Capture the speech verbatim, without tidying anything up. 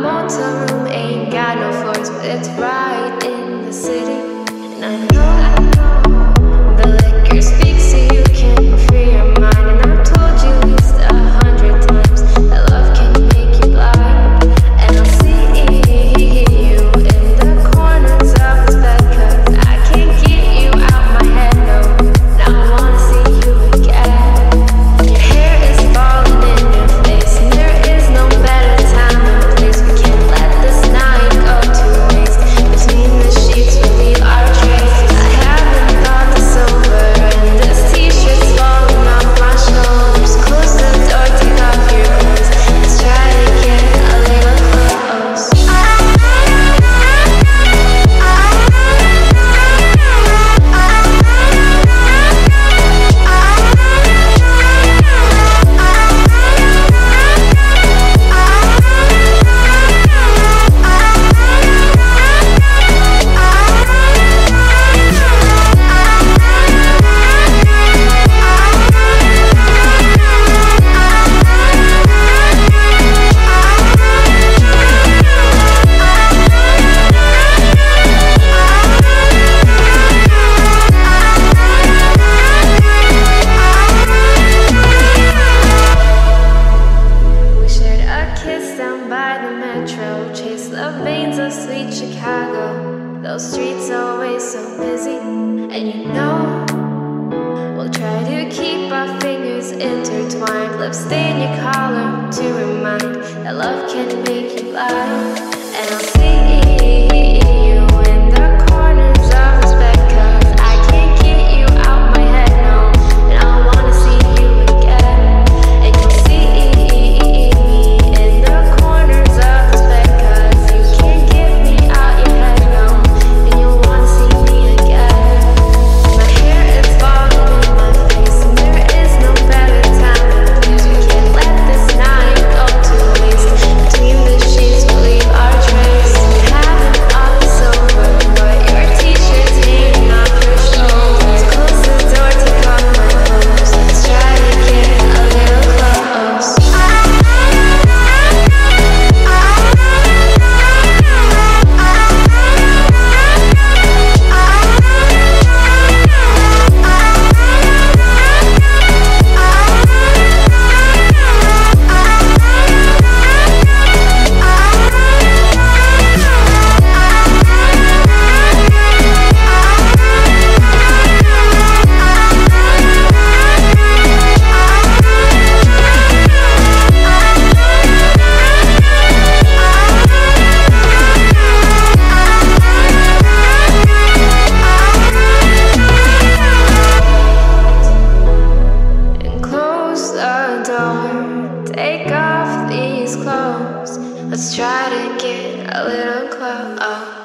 motel room ain't got no floors, but it's right in the city. And I know, I know, the liquor speaks so you can't free your mind. And I've told you at least a hundred times that love can make you blind. And I'll see you in the corners of this bed, cause I can't get you out my head, no. And I wanna see you again. Your hair is falling in your face, and there is no better time or place. We can't let this night go to waste. Between the sheets we leave our traces. I haven't thought this over, and this t-shirt's falling off my shoulders. Close the door, take off your clothes. Let's try to get a little close. We shared a kiss down by the metro, chased the veins of sweet Chicago. Those streets always so busy, and you know we'll try to keep our fingers intertwined. Lips stain your collar to remind that love can make you blind. And I'll see you in the corners of this bed, cause I can't get you out my head, no. And I wanna see you again. And you'll see me in the corners of this bed, cause you can't get me out your head, no. And you'll wanna see me again. My hair is falling in my face, and there is no better time or place. We can't let this night go to waste. Between the sheets we leave our trace. We haven't thought this over, but your t-shirt's hanging off your shoulders. Close the door, take off my clothes. Let's try to get a little close. Take off these clothes. Let's try to get a little close.